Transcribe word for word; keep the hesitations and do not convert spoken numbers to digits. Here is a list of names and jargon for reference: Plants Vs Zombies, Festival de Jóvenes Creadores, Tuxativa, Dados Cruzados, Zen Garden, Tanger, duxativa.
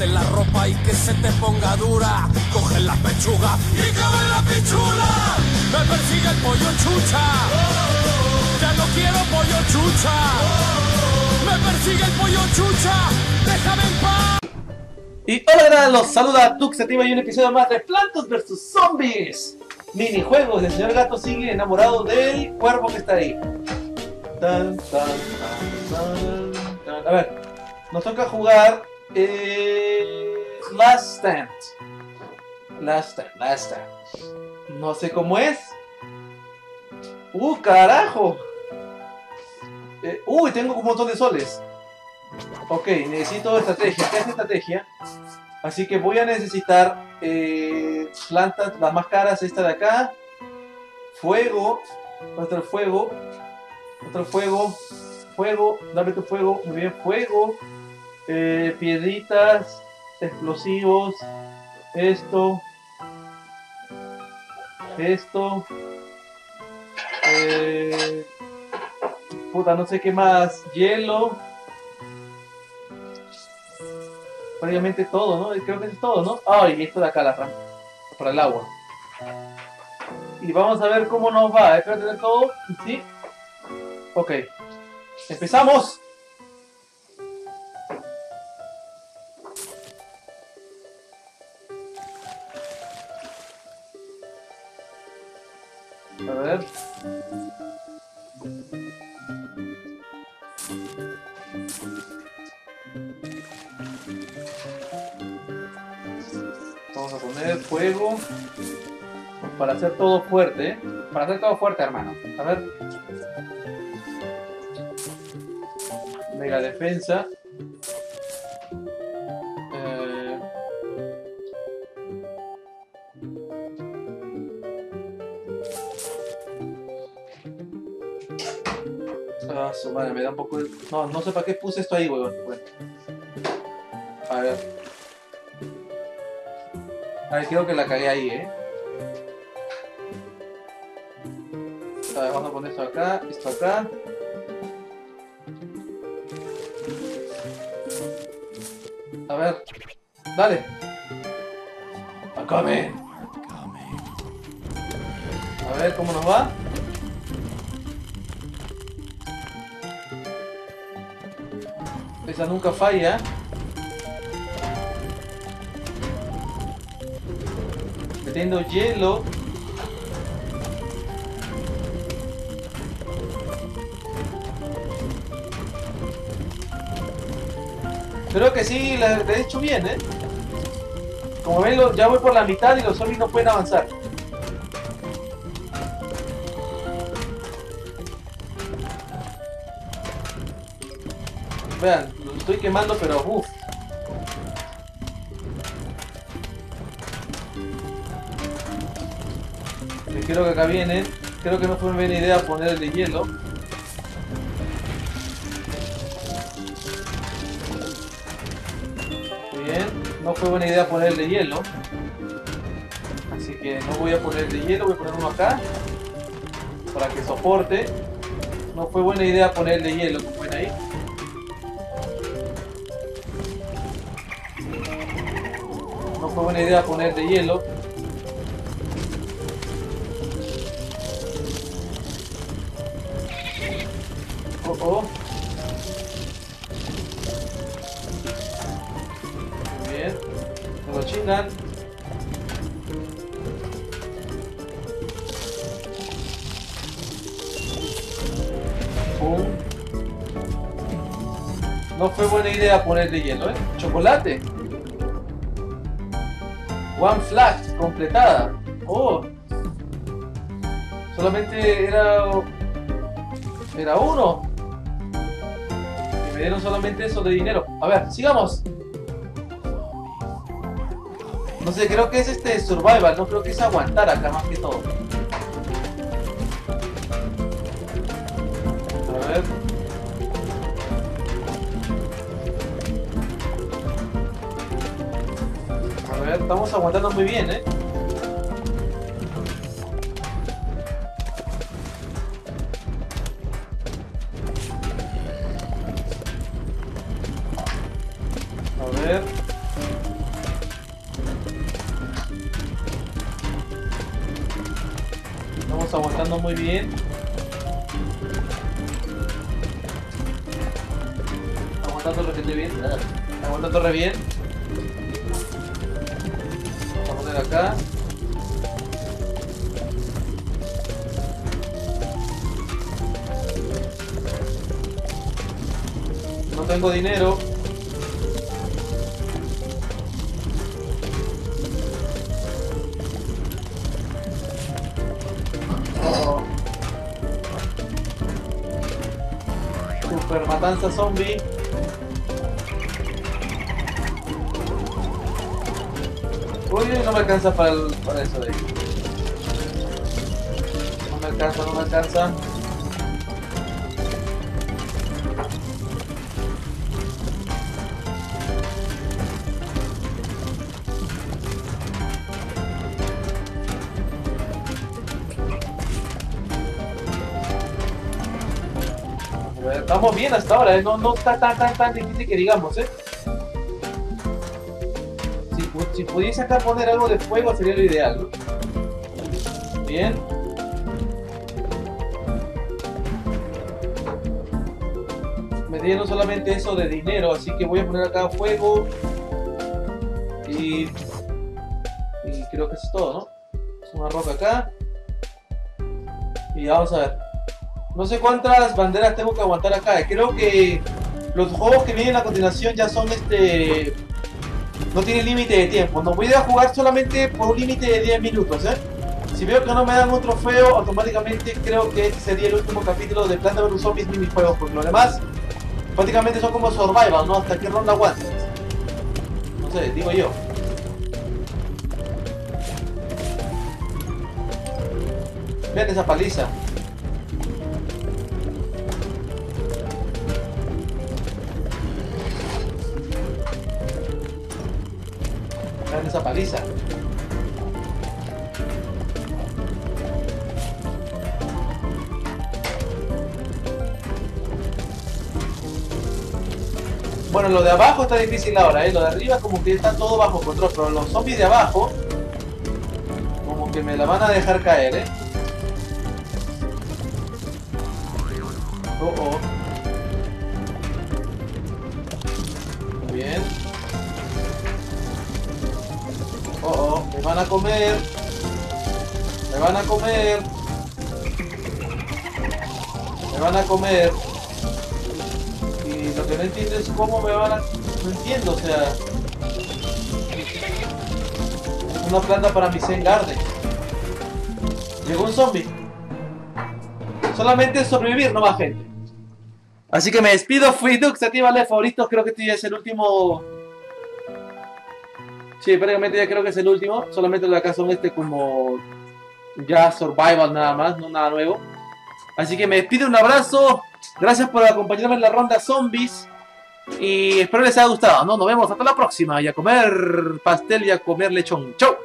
quitarte la ropa y que se te ponga dura. Coge la pechuga y cabe la pichula. Me persigue el pollo chucha. Ya no quiero pollo chucha. Me persigue el pollo chucha. Déjame en paz. Y hola, ¿qué tal? Los saluda Tuxativa y un episodio más de Plants versus Zombies. Minijuegos. El señor gato sigue enamorado del cuervo que está ahí. Tan, tan, tan, tan, tan. A ver, nos toca jugar eh, Last Stand. Last Stand, Last Stand. No sé cómo es. ¡Uh, carajo! Eh, ¡Uy, tengo un montón de soles! Ok, necesito estrategia. ¿Qué es estrategia? Así que voy a necesitar eh, plantas, las más caras, esta de acá. Fuego. Otro fuego. Otro fuego. Fuego. Dame tu fuego. Muy bien, fuego. Eh, piedritas, explosivos, esto, esto, eh, puta, no sé qué más, hielo, prácticamente todo, ¿no? Creo que eso es todo, ¿no? Ah, y esto de acá, la rampa, para el agua. Y vamos a ver cómo nos va, espero tener todo, ¿sí? Ok, empezamos. A ver. Vamos a poner fuego para hacer todo fuerte, ¿eh? Para hacer todo fuerte, hermano. A ver. Mega defensa. Ah, su madre, me da un poco de... No, no sé para qué puse esto ahí, huevón. Bueno. A ver. A ver, creo que la cagué ahí, eh. A ver, vamos a poner esto acá, esto acá. A ver. Dale. Acame. A ver cómo nos va. Esa nunca falla. Metiendo hielo. Creo que sí, la he hecho bien, ¿eh? Como ven, ya voy por la mitad y los zombies no pueden avanzar. Vean, lo estoy quemando, pero uff. Creo que acá vienen. Creo que no fue buena idea ponerle hielo. Bien, no fue buena idea ponerle hielo. Así que no voy a ponerle hielo, voy a poner uno acá. Para que soporte. No fue buena idea ponerle hielo, como ven ahí. Fue buena idea poner de hielo. Oh, oh. Muy bien. Me lo chingan. Pum. No fue buena idea poner de hielo, ¿eh? Chocolate. One flash completada. Oh. Solamente era... Era uno. Y me dieron solamente eso de dinero. A ver, sigamos. No sé, creo que es este survival. No creo que es aguantar acá más que todo. A ver. A ver, estamos aguantando muy bien, ¿eh? A ver. portando muy bien. Aguantando re bien. Aguantando re bien. Vamos a poner acá. No tengo dinero. Super matanza zombie. Uy, no me alcanza para, el, para eso de ahí. No me alcanza, no me alcanza. Estamos bien hasta ahora, ¿eh? No, no está tan tan tan difícil que digamos, ¿eh? Si, si pudiese acá poner algo de fuego sería lo ideal, ¿no? Bien. Me dieron solamente eso de dinero, así que voy a poner acá fuego. Y, y creo que eso es todo, ¿no? Es una roca acá. Y vamos a ver. No sé cuántas banderas tengo que aguantar acá. Creo que los juegos que vienen a continuación ya son este... No tienen límite de tiempo. No voy a jugar solamente por un límite de diez minutos, ¿eh? Si veo que no me dan un trofeo, automáticamente creo que este sería el último capítulo de Plants versus Zombies minijuegos. Porque lo demás, prácticamente son como survival, ¿no? Hasta que ronda aguantas. No sé, digo yo. Vean esa paliza. Esa paliza. Bueno, lo de abajo está difícil ahora, ¿eh? Lo de arriba como que está todo bajo control, pero los zombies de abajo como que me la van a dejar caer, ¿eh? Oh, oh. Muy bien. Oh, oh, me van a comer. Me van a comer. Me van a comer. Y lo que no entiendo es cómo me van a... No entiendo, o sea... Una planta para mi Zen Garden. Llegó un zombie. Solamente sobrevivir, no más gente. Así que me despido, fui Dux, actívale favoritos, creo que este es el último... Sí, prácticamente ya creo que es el último, solamente lo de acá son este como ya survival nada más, no nada nuevo. Así que me despido, un abrazo, gracias por acompañarme en la ronda zombies y espero les haya gustado, ¿no? Nos vemos, hasta la próxima y a comer pastel y a comer lechón. ¡Chau!